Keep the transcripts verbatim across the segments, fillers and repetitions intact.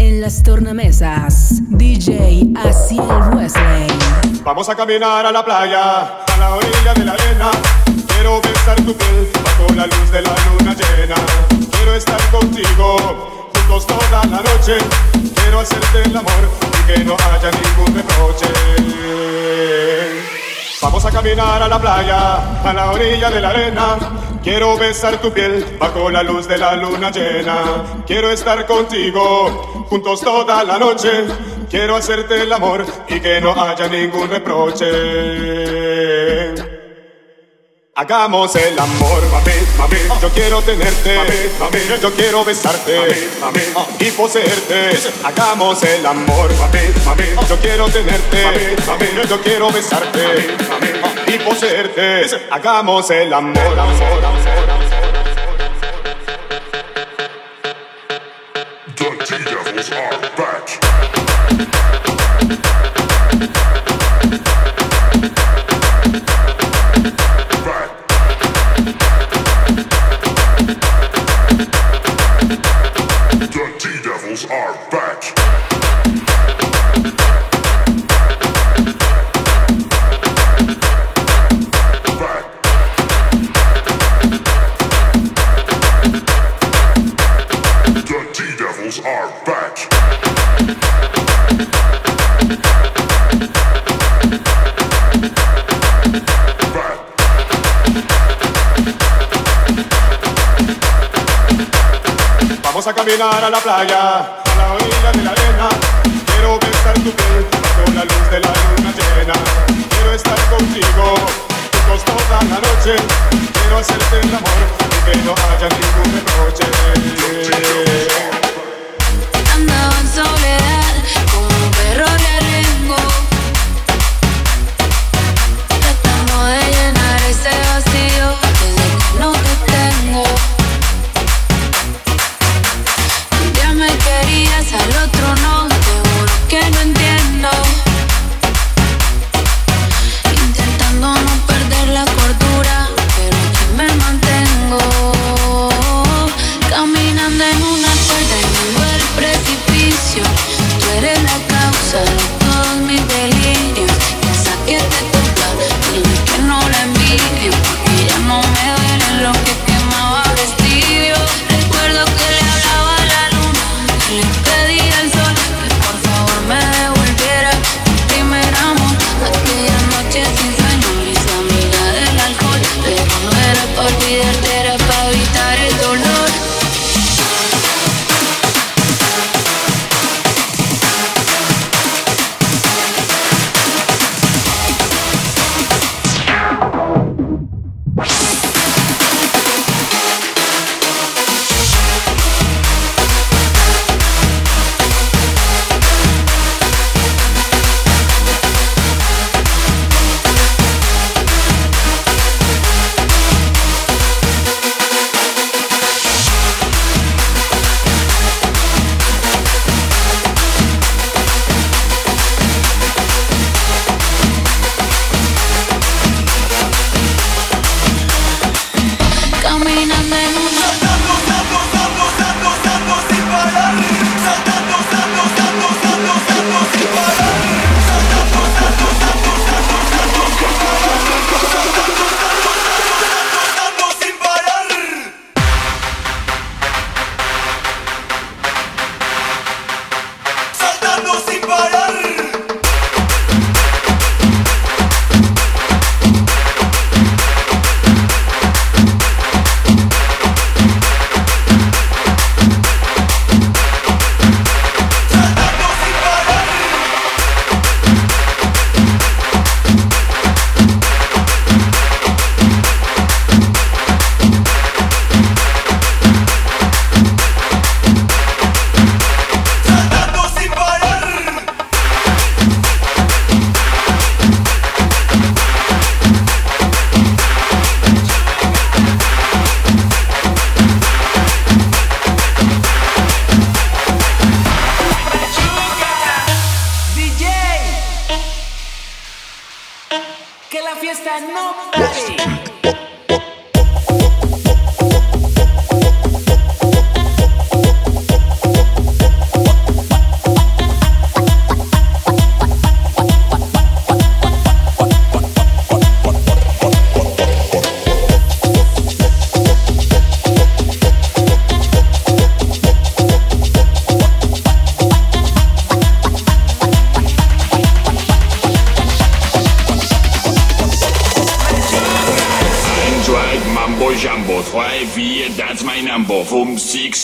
En las tornamesas, D J Aziel Wesley. Vamos a caminar a la playa, a la orilla de la arena. Quiero besar tu piel bajo la luz de la luna llena. Quiero estar contigo juntos toda la noche. Quiero hacerte el amor y que no haya ningún reproche. Vamos a caminar a la playa, a la orilla de la arena. Quiero besar tu piel bajo la luz de la luna llena. Quiero estar contigo, juntos toda la noche. Quiero hacerte el amor y que no haya ningún reproche. Hagamos el amor, mami, mami. Yo quiero tenerte, mami, mami. Yo quiero besarte, mami, mami. Y poseerte. Hagamos el amor, mami, mami. Yo quiero tenerte, mami, mami. Yo quiero besarte, mami, mami. Y poseerte. Hagamos el amor, amor, amor. The devils are back. Vamos a caminar a la playa, a la orilla de la arena. Quiero besar tu piel bajo la luz de la luna llena. Quiero estar contigo, juntos toda la noche. Quiero hacerte el amor y que no haya ningún reproche. Andaba en soledad como un perro de rengo, tratando de llenar ese vacío desde que no te tengo. Querías al otro no, te juro que no entiendo. Intentando no perder la cordura, pero aquí me mantengo. Caminando en una cuerda y viendo el precipicio. Tú eres la causa de todos mis delirios. Piensa que te toca, dime que no la envidio, porque ya no me duele lo que quemaba vestido. Recuerdo que le hablaba a la luna, le pedí al sol que por favor me devolviera mi primer amor. Aquella noche sin sueño me hice amiga del alcohol, pero no era para olvidarte, era para evitar el dolor.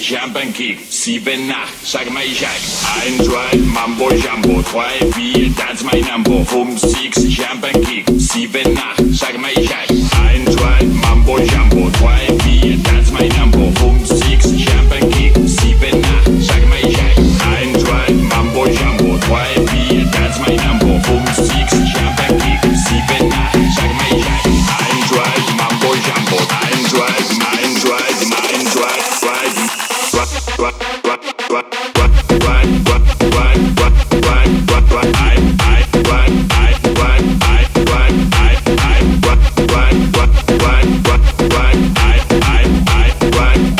Jambankick, sieben nach, sag mal Jack. Eins, zwei, Mambo Jambo, drei, vier, tanz mein Mambo. Fünf, sechs, Jambankick, sieben nach, sag mal Jack. Eins, zwei, Mambo Jambo, drei, vier, tanz mein Mambo. Fünf, sechs, Jambankick, sieben nach, sag mal Jack. Eins, zwei, Mambo Jambo, drei, vier, tanz mein Mambo. Fünf, sechs, Jambankick, sieben nach, sag mal Jack. Eins, zwei, Mambo Jambo, eins, zwei, mein, zwei, mein, zwei, zwei. What, what, what, what, what, what, what, what, what, what, what, I, I, what, I, what, I, what, I, I, what, what, what, what, what, what, I, I, what.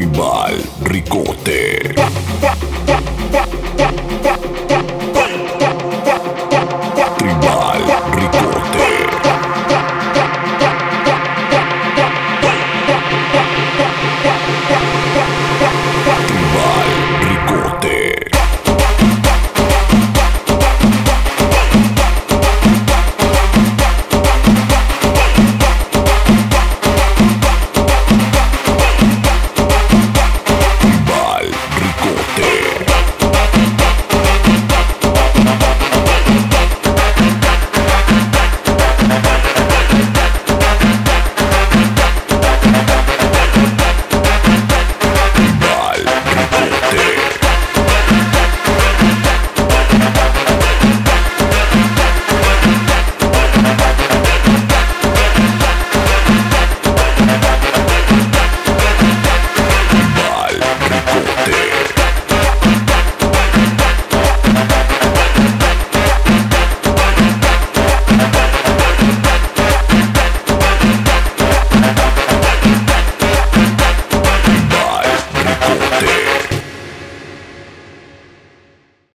Tribal Ricote.